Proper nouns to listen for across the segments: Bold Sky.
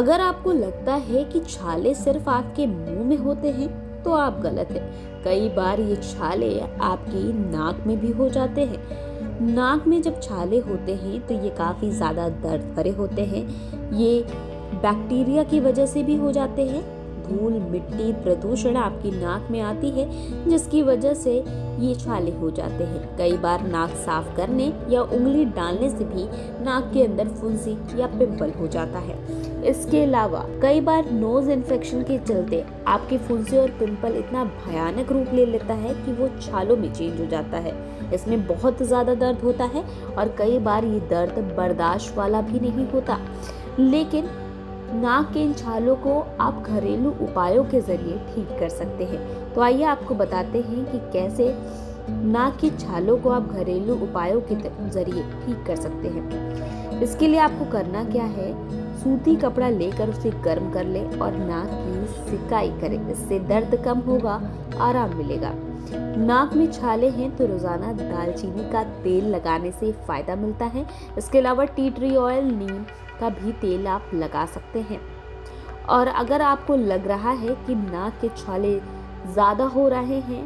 अगर आपको लगता है कि छाले सिर्फ आपके मुंह में होते हैं तो आप गलत हैं। कई बार ये छाले आपकी नाक में भी हो जाते हैं। नाक में जब छाले होते हैं तो ये काफ़ी ज़्यादा दर्द भरे होते हैं। ये बैक्टीरिया की वजह से भी हो जाते हैं। धूल, मिट्टी, प्रदूषण आपकी नाक में आती है जिसकी वजह से ये छाले हो जाते हैं। कई बार नाक साफ करने या उंगली डालने से भी नाक के अंदर फुंसी या पिंपल हो जाता है। इसके अलावा कई बार नोज इन्फेक्शन के चलते आपकी फुंसी और पिंपल इतना भयानक रूप ले लेता है कि वो छालों में चेंज हो जाता है। इसमें बहुत ज़्यादा दर्द होता है और कई बार ये दर्द बर्दाश्त वाला भी नहीं होता। लेकिन नाक के इन छालों को आप घरेलू उपायों के ज़रिए ठीक कर सकते हैं। तो आइए आपको बताते हैं कि कैसे नाक की छालों को आप घरेलू उपायों के ज़रिए ठीक कर सकते हैं। इसके लिए आपको करना क्या है, सूती कपड़ा लेकर उसे गर्म कर लें और नाक की सिकाई करें। इससे दर्द कम होगा, आराम मिलेगा। नाक में छाले हैं तो रोज़ाना दालचीनी का तेल लगाने से फ़ायदा मिलता है। इसके अलावा टी ट्री ऑयल, नीम का भी तेल आप लगा सकते हैं। और अगर आपको लग रहा है कि नाक के छाले ज़्यादा हो रहे हैं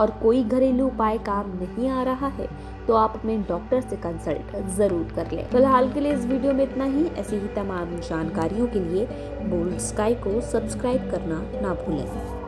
और कोई घरेलू उपाय काम नहीं आ रहा है तो आप अपने डॉक्टर से कंसल्ट ज़रूर कर लें। फिलहाल के लिए इस वीडियो में इतना ही। ऐसी ही तमाम जानकारियों के लिए बोल्ड स्काई को सब्सक्राइब करना ना भूलें।